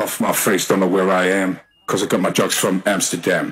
Off my face, don't know where I am, 'cause I got my drugs from Amsterdam.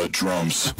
the drums.